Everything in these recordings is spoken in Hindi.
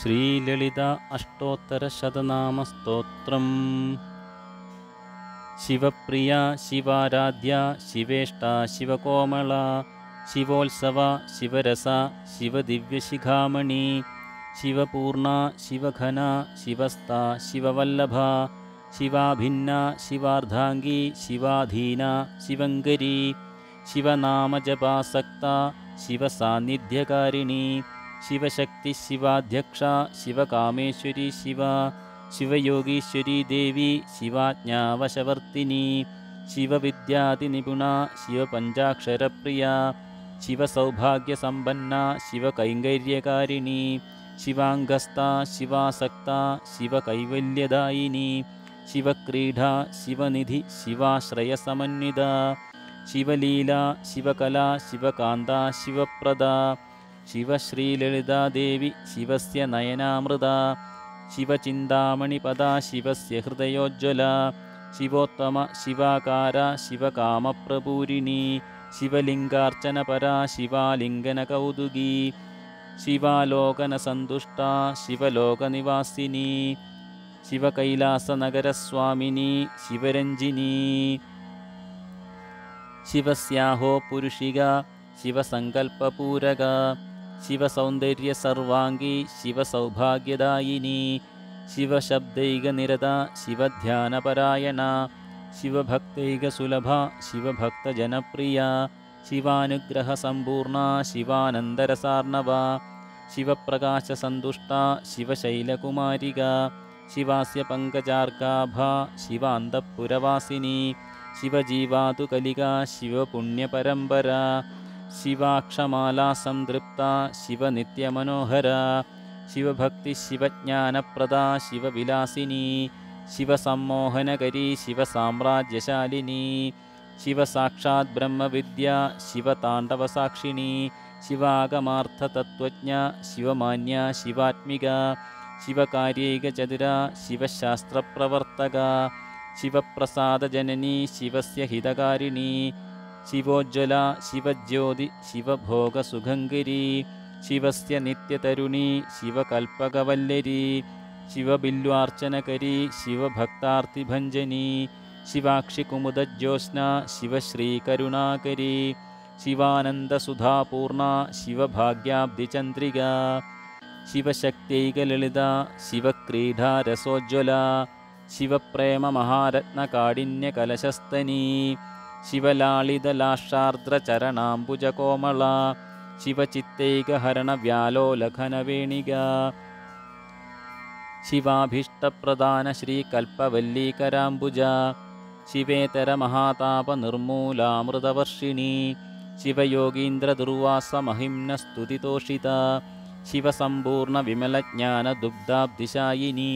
श्रीललिता अष्टोत्तर शतनाम स्तोत्रम् शिवप्रिया शिवाराध्या शिवेष्टा शिवकोमला शिवोत्सवा शिवरसा शिवदिव्यशिखामणि शिवपूर्णा शिवघना शिवस्ता शिववल्लभा शिवाभिन्ना शिवार्धांगी शिवाधीना शिवंगरी शिवनामजपासक्ता शिवसान्निध्यकारिणी शिवशक्ति शिवाध्यक्षा शिवकामेश्वरी शिवा शिवयोगीश्वरी देवी शिवाज्ञावशवर्तिनी शिवविद्यादिनिपुणा शिवपंचाक्षरप्रिया शिवसौभाग्यसंपन्ना शिवकैंगर्यकारिणी शिवांगस्ता शिवासक्ता शिवकैवल्यदायिनी शिवक्रीडा शिवनिधि शिवाश्रयसमन्विता शिवलीला शिवकला शिवकांता शिवप्रदा शिवश्रीललिता देवी शिवस्य नयनामृता शिवचिंतामणिपदा शिवस्य हृदयोज्ज्वला शिवोत्तम शिवाकारा शिवकामप्रपूरिणी शिवलिंगार्चनपरा शिवालिंगनकौदुगी शिवालोकनसंतुष्टा शिवलोकनिवासिनी शिवकैलासनगरस्वामिनी शिवरंजिनी शिवस्याहो पुरुषिका शिवसंकल्पपूरका शिवसौंदर्य सर्वांगी शिवसौभाग्यदायिनी शिवशब्दैकनिरता शिवध्यानपरायणा शिवभक्तैकसुलभा शिवभक्तजनप्रिया शिवानुग्रहसंपूर्णा शिवानन्दरसार्णवा शिवप्रकाशसंतुष्टा शिवशैलकुमारिका शिवास्य पङ्कजार्काभा शिवान्तःपुरवासिनी शिवजीवातुकलिका शिवपुण्यपरम्परा शिवाक्षमाला संतृप्ता शिवनित्यमनोहरा शिवभक्ति शिवज्ञानप्रदा शिवविलासिनी शिवसम्मोहनकरी शिवसाम्राज्यशालिनी शिवसाक्षात् ब्रह्मविद्या शिवताण्डवसाक्षिणी शिवागमार्थतत्त्वज्ञा शिवमान्या शिवात्मिका शिवकार्यैकचतुरा शिवशास्त्रप्रवर्तका शिवप्रसादजननी शिवस्य हितकारिणी शिवोज्ज्वला शिवज्योति शिवभोगसुगंगिरी शिवस्य नित्यतरुणी शिवकल्पकवल्लरी शिवबिल्वार्चनकरी शिवभक्तार्तिभञ्जनी शिवाक्षि कुमुदज्योत्स्ना शिवश्रीकरुणाकरी शिवानन्दसुधापूर्णा शिवभाग्याब्धिचन्द्रिका शिवशक्त्यैकललिता शिवक्रीडा रसोज्ज्वला शिवप्रेम महारत्नकाडिन्यकलशस्तनी शिवलालितलाशार्द्रचरणाम्बुजकोमला शिवचित्तैकहरणव्यालोलघनवेणिका शिवाभीष्टप्रदानश्रीकल्पवल्लीकराम्बुजा शिवेतरमहातापनिर्मूलामृतवर्षिणी शिवयोगीन्द्रदुर्वासमहिम्नस्तुतितोषिता शिवसम्पूर्णविमलज्ञानदुग्धाब्धिशायिनी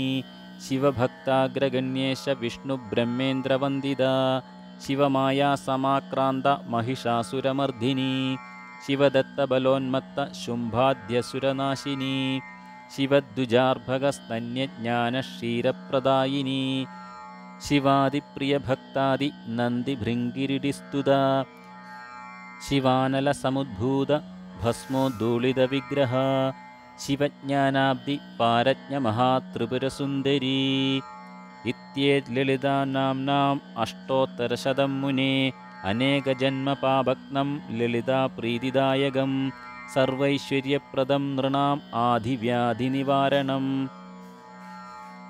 शिवभक्ताग्रगण्येश विष्णुब्रह्मेन्द्रवन्दिता शिवमाया समाक्रांत महिषासुरमर्दिनी शिवदत्तबलोन्मत्त शुंभाद्यसुरनाशिनी शिवद्विजार्भगस्तन्यज्ञानक्षीरप्रदायिनी शिवादिप्रियभक्तादि नन्दिभृङ्गिरिडिस्तुता शिवानलसमुद्भूत भस्मोद्धूलितविग्रहा शिवज्ञानाब्धि पारज्ञमहात्रिपुरसुन्दरी इत्येत ललिता नाम्नाम् अष्टोत्तरशतं मुने अनेकजन्मपापघ्नं ललिता प्रीतिदायकं सर्वैश्वर्यप्रदं नृणाम् आधिव्याधिनिवारणं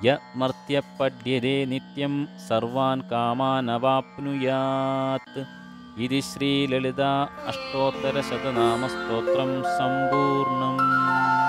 य मर्त्यपद्यते नित्यं सर्वान् कामानवाप्नुयात् इति श्रीललिता अष्टोत्तरशतनामस्तोत्रं सम्पूर्णम्।